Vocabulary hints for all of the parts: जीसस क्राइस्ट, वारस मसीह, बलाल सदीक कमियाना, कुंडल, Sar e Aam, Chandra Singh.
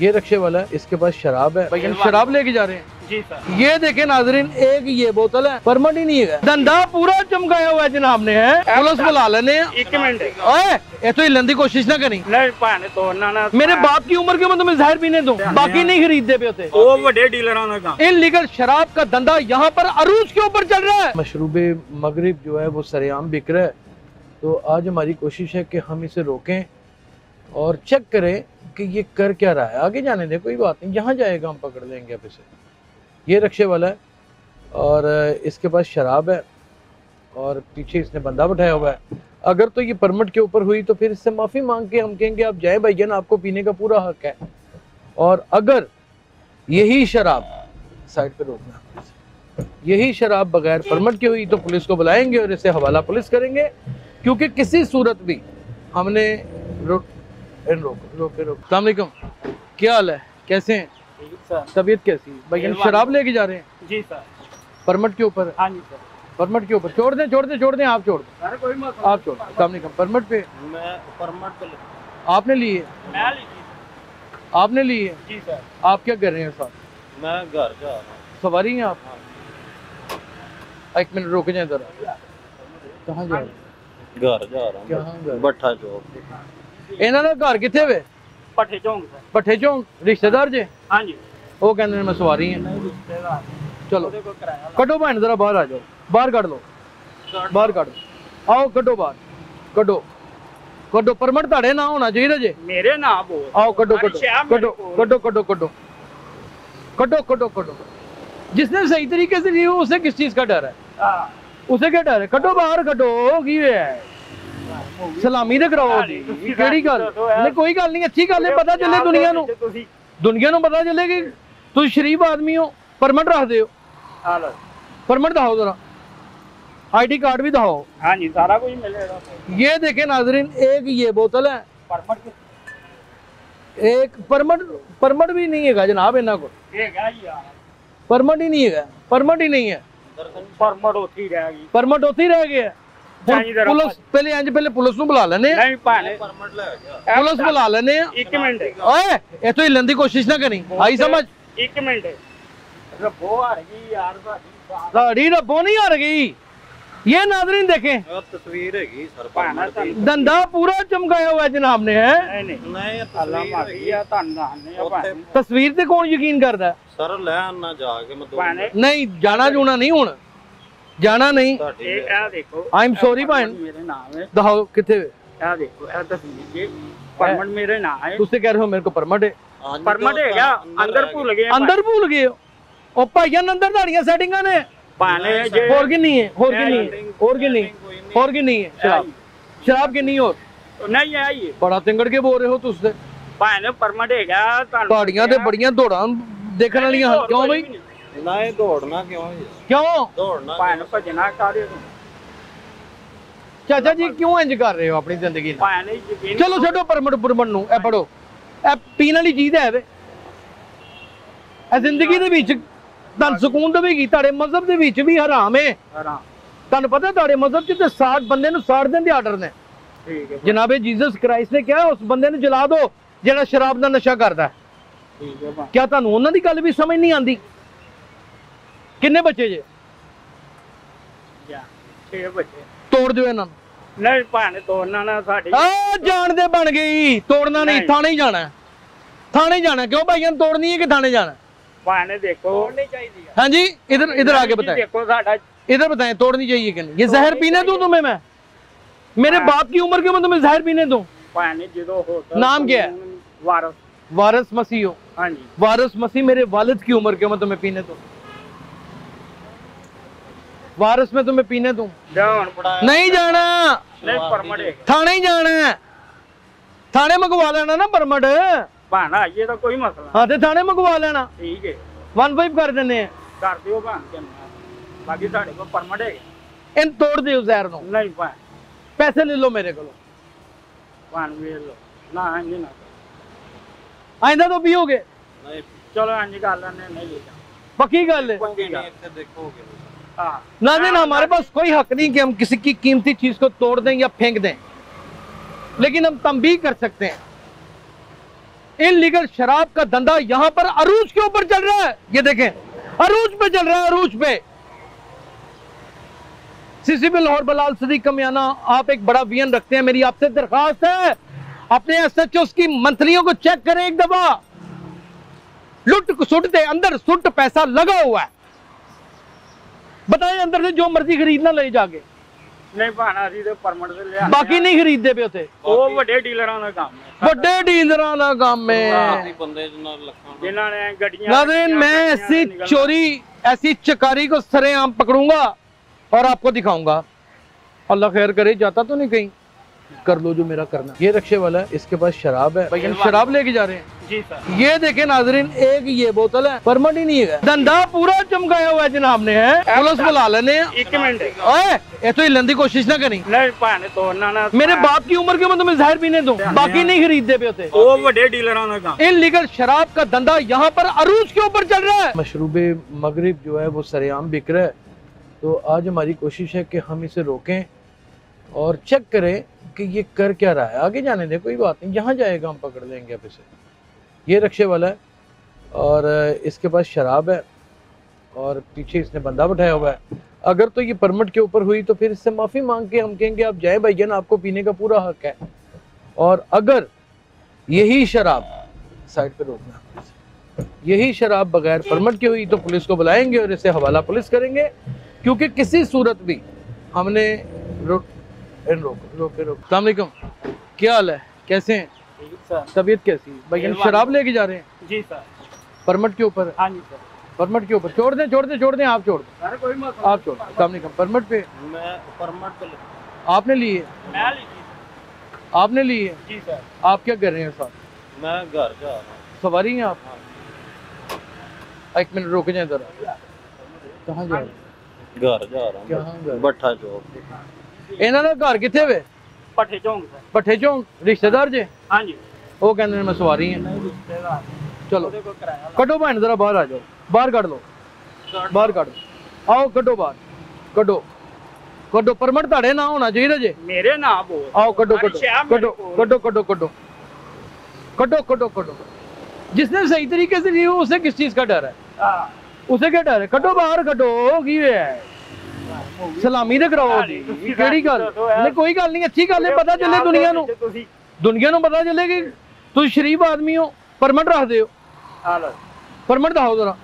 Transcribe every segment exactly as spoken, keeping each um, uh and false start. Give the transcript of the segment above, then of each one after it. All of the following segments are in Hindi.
ये रक्षे वाला है, इसके पास शराब है, भाई शराब लेके जा रहे हैं जी सर। ये देखें नाजरीन, एक ये बोतल है, परमिट ही नहीं है, धंधा पूरा चमकाया हुआ है जनाब ने, पुलिस बुला लेने एक मिनट है तो लंदी कोशिश ना करी, तो ना ना मेरे बाप की उम्र के मैं तुम्हें जहर पीने दूं, बाकी नहीं खरीदते पे होते वो बड़े डीलरों का। इल्लीगल शराब का धंधा यहाँ पर अरूज के ऊपर चल रहा है, मशरूबे मगरिब जो है वो सरेआम बिक रहा है, तो आज हमारी कोशिश है कि हम इसे रोकें और चेक करें कि ये कर क्या रहा है। आगे जाने दें, कोई बात नहीं, जहाँ जाएगा हम पकड़ लेंगे। अब इसे, ये रक्षे वाला है और इसके पास शराब है और पीछे इसने बंदा बैठाया हुआ है। अगर तो ये परमिट के ऊपर हुई तो फिर इससे माफ़ी मांग के हम कहेंगे आप जाएं भाईजान, आपको पीने का पूरा हक है। और अगर यही शराब साइड पर रोकना, यही शराब बगैर परमिट की हुई तो पुलिस को बुलाएंगे और इसे हवाला पुलिस करेंगे, क्योंकि किसी सूरत भी हमने रोक रोक रोक। अस्सलाम वालेकुम, क्या हाल है, कैसे हैं? तबीयत कैसी है भाई? शराब लेके जा रहे हैं जी सर, परमिट के ऊपर। हाँ जी सर, परमिट के ऊपर। छोड़ दें छोड़ दें छोड़ दें आप छोड़ दें। अरे कोई मत, आप छोड़। अस्सलाम वालेकुम, परमिट पे मैं परमिट पे आपने लिए मैं आपने लिए जी सर। आप क्या कर रहे हैं साहब? मैं घर जा रहा हूँ। सवारी हैं आप? एक मिनट रुक जाए जरा, कहाँ जा रहे हैं? घर जा रहा हूँ, भट्ठा चौक। इन्हां दा घर किथे वे? भट्ठे चौक। भट्ठे चौक रिश्तेदार जे? हां जी, वो कहंदे ने मैं सवारी हां। चलो कटो भैन जरा बाहर आ जाओ, बाहर कट लो, बाहर कट दो, आओ कटो बाहर, कटो कटो। परमिट ताड़े ना होना चाहिए जे, मेरे ना बोल। आओ कटो कटो कटो कटो कटो कटो कटो कटो कटो। जिसने सही तरीके से लिया उसे किस चीज का डर है? हां, उसे क्या डर है? कटो बाहर कटो, की सलामी तो कराओ जी, केड़ी गल नहीं, कोई गल नहीं, अच्छी गल है। पता चले दुनिया नू, दुनिया नू पता चले कि तुम शरीफ आदमी हो। परमिट रख दे, परमिट दिखाओ जरा, आई डी कार्ड भी दिखाओ। हाँ जी, सारा कुछ मिलेगा। ये देखे नाजरीन, एक ये बोतल है, एक परमिट परमिट भी नहीं है जनाब, इन्हों को परमिट ही नहीं है, परमिट ही नहीं है, परमिट होती रह गई, परमिट होती रह गई है। पुलिस पहले आज पहले पुलिस नु बुला लेने, नहीं पाने परमिट ले गया, पुलिस बुला लेने। एक मिनट ओए, ए तो हिलने की कोशिश ना करी, आई समझ? एक मिनट, रब्बो आ रही यार, साडी साडी रब्बो नहीं आ रही। ये नाज़रीन देखें, तस्वीर हैगी सर, पाना धंधा पूरा चमकाया हुआ जनाब ने है। नहीं नहीं, अल्लाह माफी आ, धन तस्वीर ते कौन यकीन करदा है सर? ले ना जाके मैं नहीं जाना जूना नहीं, हुन जाना नहीं। ए आ देखो, आई एम सॉरी भाई, मेरे नाम है, दिखाओ किथे आ देखो, आ तस्वीर परमिट मेरे नाम है। तुसे कह रहे हो मेरे को परमिट है? परमिट हैगा, अंदर भूल गए, अंदर भूल गए ओ भाईया, अंदर दाड़ियां सेटिंगां ने और की नहीं है, और की नहीं है, और की नहीं, और की नहीं है, शराब शराब की नहीं, और नहीं है। बड़ा तिंगड़ के बोल रहे हो तुस दे भाने, परमिट हैगा, गाड़ियां ते बड़ियां दौड़ां देखण वालियां, क्यों भाई? नहीं दौड़ना क्यों है, क्यों दौड़ना भाने, भजना कर रहे हो चाचा जी, क्यों इंज कर रहे हो अपनी जिंदगी भाने? चलो छोड़ो परमिट परमिट नु, ए पढ़ो, ए पीने वाली चीज है वे, ए जिंदगी दे विच तन सुकून तो भी की, ताड़े मजहब दे विच भी हराम है। तन पता ताड़े मजहब च ते साठ बंदे नु साठ दिन दे आर्डर ने, ठीक है जनाबे जीसस क्राइस्ट ने क्या उस बंदे नु जला दो जेड़ा शराब दा नशा करदा है, ठीक है। क्या तानू उन्हां दी गल भी समझ नहीं आंदी? किन्ने बच्चे जे? छह बच्चे। तोड़ दियो इन्हां नु। नहीं भाने तोड़ना ना, साडी आ जान दे बन गई, तोड़ना नहीं, थाने ही जाना है, थाने ही जाना। क्यों भाईयां तोड़नी है कि थाने जाना है? देखो हाँ जी, इधर इधर आके बताएं, इधर बताएं, तोड़नी चाहिए कि नहीं? ये जहर पीने दूं तुम्हें मैं? मेरे बाप की उम्र के मैं तुम्हें जहर पीने दूं? नाम क्या है? वारस, वारस मसीह हो। हाँ जी, वारस मसीह मेरे वालिद की उम्र के मैं तुम्हें पीने दूं? वारस में तुम्हें पीने दूं? नहीं जाना, थाने ही जाना है, थाने मंगवा लेना ना परमिट। भाना ये तो कोई मसला, हाँ थाने मंगवा लेना, ठीक है, वन फाइव कर देने हैं, कर दियो भान के बाकी साढ़े को परमिट है। इन तोड़ दियो जहर नो। नहीं भान, पैसे ले लो मेरे को, भान ले लो ना, हाँ जी ना, आइंदा तो पियोगे नहीं? चलो हाँ जी गल ने, नहीं लेगा पक्की गल है, ना जी ना। हमारे पास कोई हक नहीं कि हम किसी की कीमती चीज को तोड़ दें या फेंक दें, लेकिन हम तंबीह कर सकते हैं। इनलीगल शराब का धंधा यहाँ पर अरूज के ऊपर चल रहा है। ये देखें, अरूज पे चल रहा है, अरूज पे। सीसी में लाहौर बलाल सदीक कमियाना, आप एक बड़ा वीएन रखते हैं, मेरी आपसे दरखास्त है, अपने एस एच ओज़ की मंथलियों को चेक करें एक दफा। लुट सुट दे, अंदर सुट पैसा लगा हुआ है, बताए अंदर से जो मर्जी खरीदना ले जाके, नहीं बाकी नहीं खरीदते पे उसे। मैं ऐसी चोरी, ऐसी चकारी को सरेआम पकड़ूंगा और आपको दिखाऊंगा। अल्लाह खैर करे, जाता तो नहीं कहीं, कर लो जो मेरा करना। ये रक्षे वाला है, इसके पास शराब है, शराब लेके जा रहे हैं जी सर। ये देखे नाजरीन, एक ये बोतल है, परमिट ही नहीं है, धंधा पूरा चमकाया हुआ है जनाब ने। पुलिस बुला लेने, एक मिनट, ओए ये तो हिलने की कोशिश ना करी, मेरे बाप की उम्र के मैं तुम्हें जहर पीने दो, बाकी नहीं खरीदते पे होते। इनलीगल शराब का धंधा यहाँ पर अरूज के ऊपर चल रहा है। मशरूबे मगरिब जो है वो सरेआम बिक रहा है, तो आज हमारी कोशिश है कि हम इसे रोकें और चेक करें कि ये कर क्या रहा है। आगे जाने दे, कोई बात नहीं, जहाँ जाएगा हम पकड़ लेंगे। आप इसे, ये रक्षे वाला है और इसके पास शराब है और पीछे इसने बंदा बैठाया हुआ है। अगर तो ये परमिट के ऊपर हुई तो फिर इससे माफ़ी मांग के हम कहेंगे आप जाए भाईजान, आपको पीने का पूरा हक है। और अगर यही शराब साइड पर रोकना, यही शराब बगैर परमिट की हुई तो पुलिस को बुलाएंगे और इसे हवाला पुलिस करेंगे, क्योंकि किसी सूरत भी हमने रोक रोक रोक। अस्सलाम वालेकुम, क्या हाल है, कैसे हैं? तबीयत कैसी है भाई? शराब लेके जा रहे हैं जी सर, परमिट के ऊपर। हाँ जी सर, परमिट के ऊपर। छोड़ दें छोड़ दें छोड़ दें आप छोड़ दें। अरे कोई मत, आप छोड़। अस्सलाम वालेकुम, परमिट पे मैं परमिट पे आपने लिए, मैं ली सर, आपने लिए जी सर। आप क्या कर रहे हैं साहब? मैं घर जा रहा हूँ। सवारी हैं आप? एक मिनट रुक जाए जरा, कहाँ जा रहे हैं? घर जा रहा हूँ, भट्ठा चौक। इन्होंने घर किथे वे? भट्ठे चौक। भट्ठे चौक रिश्तेदार जे? हाँ जी, वो कहने में सवारी है। चलो कटो भैन जरा, बाहर आ जाओ, बाहर कट लो, बाहर कट दो, आओ कटो बाहर, कटो कटो। परमिट ताड़े ना होना चाहिए जे, मेरे ना बोल। आओ कटो कटो कटो कटो कटो कटो कटो कटो कटो। जिसने सही तरीके से लिया उसे किस चीज का डर है? उसे क्या डर है? कटो बाहर, कटो की है, सलामी तो कराओ जी, केड़ी गल नहीं, कोई गल नहीं, अच्छी गल है। पता चले दुनिया नू, दुनिया नू पता चले कि तुम शरीफ आदमी हो। परमिट रख दे, परमिट दिखाओ जरा,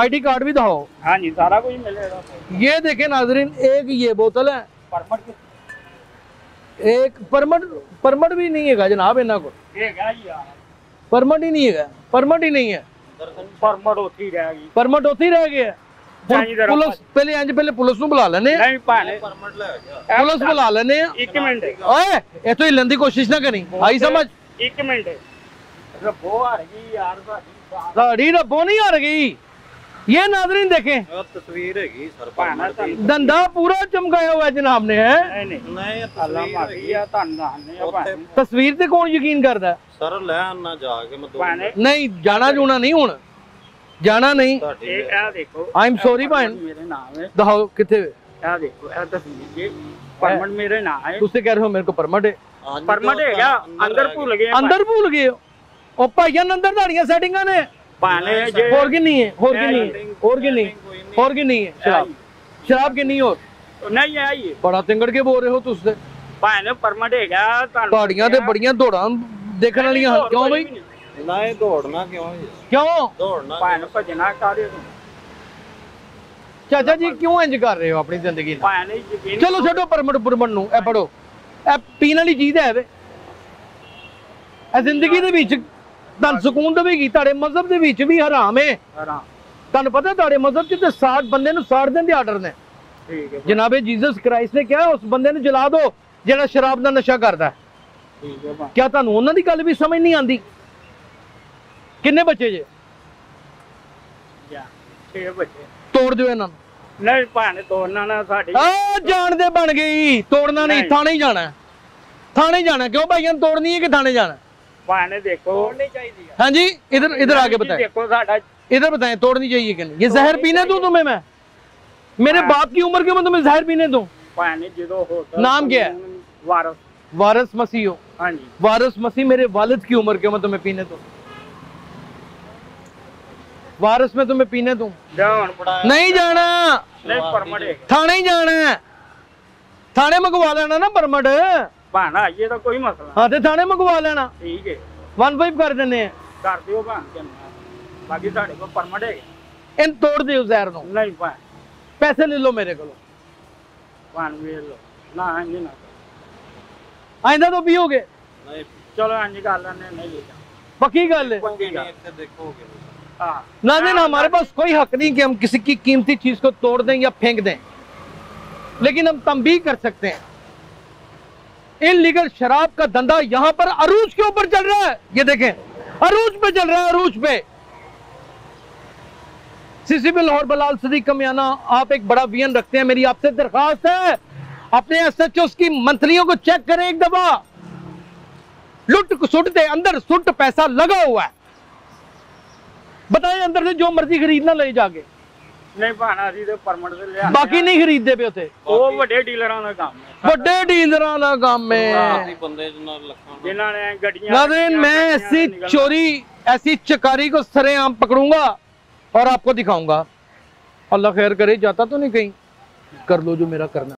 आई डी कार्ड भी दिखाओ। हाँ जी, सारा कुछ मिलेगा। ये देखे नाजरीन, एक ये बोतल है, एक परमिट, परमिट भी नहीं है जनाब इन्हों को, परमिट ही नहीं है, परमिट ही नहीं है, परमिट होती रह गई, परमिट होती रह गई है। पुलिस पहले आज पहले पुलिस को बुला लेने, नहीं पाने परमिट ले गया, पुलिस बुला लेने। एक मिनट, ओए ये तो हिलने की कोशिश ना करी, आई समझ। एक मिनट, रब्बो आ रही यार, साडी साडी रब्बो नहीं आ रही। ये नाज़रीन देखें, तस्वीर हैगी सर, परमिट धंधा पूरा चमकाया हुआ जनाब ने। है नहीं नहीं, अल्लाह माफी आ धंधा, तस्वीर ते कौन यकीन करदा है सर? लैन ना जाके मैं नहीं जाना, जूना नहीं हुन जाना नहीं। ए आ देखो, आई एम सॉरी भाई, मेरे नाम है, दिखाओ किथे आ देखो, आ तस्वीर के परमिट मेरे नाम है। तुसे कह रहे हो मेरे को परमिट है? परमिट है क्या? अंदर भूल गए, अंदर भूल गए ओ भाईया, अंदर दाड़ियां सेटिंगां ने और की नहीं है, और की नहीं है, और की नहीं, और की नहीं है, शराब शराब की नहीं। और नहीं आई, बड़ा तिंगड़ के बोल रहे हो तुसते भाई, परमिट है क्या? गाड़ियां ते बड़ियां दौड़ां देखने वाली, क्यों भाई? नहीं दौड़ना क्यों, क्यों दौड़ना, भाई भजना कार्य। चाचा जी क्यों इंज कर रहे हो अपनी जिंदगी? चलो छोड़ो परमिट परमिट नूं, ए पढ़ो, ए पीने वाली चीज है वे, ए जिंदगी दे विच तन सुकून तो भी की, ताड़े मजहब दे विच भी हराम है। तन पता ताड़े मजहब च ते साठ बंदे नूं साठ दिन दे आर्डर ने, ठीक है जनाबे जीसस क्राइस्ट ने क्या उस बंदे नूं जला दो जेड़ा शराब दा नशा करदा है। क्या तुहानूं उन्हां दी गल भी समझ नहीं आंदी? किन्ने बच्चे जे? छह बच्चे। तोड़ दिओ इन्हां नूं। नहीं भाने तोड़ना ना, साडी आ जान दे बन गई, तोड़ना नहीं, थाने ही जाना है, थाने ही जाना। क्यों भाईयां तोड़नी है कि थाने जाना? भाने देखो तोड़नी चाहिए। हां जी, इधर इधर आके बताएं, देखो साडा इधर बताएं, तोड़नी चाहिए कि नहीं? ये जहर पीने दूं तुम्हें मैं, मेरे बाप की उम्र के मैं तुम्हें जहर पीने दूं? भाने जो होता, नाम क्या है? वारस, वारस मसीह हो। वारिस मसीह मेरे वालिद की उम्र के मैं तुम्हें पीने दूं, वारिस में तुम्हें पीने दूं। नहीं जाना, थाने ही जाना है, थाने मंगवा लेना ना परमिट, ये तो कोई मसला। हाँ थाने मंगवा लेना, ठीक है वन फाइव कर देने बाकी को परमिट है इन तोड़ दे जहर नो। नहीं पैसे ले लो मेरे को ना ना आइंदा तो पियोगे। चलो पक्की गल ना देना, हमारे पास कोई हक नहीं कि हम किसी की कीमती चीज को तोड़ दें या फेंक दें, लेकिन हम तंबीह कर सकते हैं। इल्लीगल शराब का धंधा यहाँ पर अरूज के ऊपर चल रहा है, ये देखें अरूज पे चल रहा है, अरूज पे। सीसी बिल और बलाल सदीक कमियाना, आप एक बड़ा वियन रखते हैं, मेरी आपसे दरखास्त है अपने एस एच ओज़ की मंथलियों को चेक करें एक दफा। लुट सुट दे अंदर सुट पैसा लगा हुआ है, बताएं अंदर से जो मर्जी खरीदना ले जाके। नहीं बाकी नहीं खरीदते पे उसे बड़े डीलर का काम है, बड़े डीलर का काम है। नाज़रीन मैं ऐसी चोरी ऐसी चकारी को सरेआम पकड़ूंगा और आपको दिखाऊंगा। अल्लाह खैर करे, जाता तो नहीं कहीं, कर लो जो मेरा करना।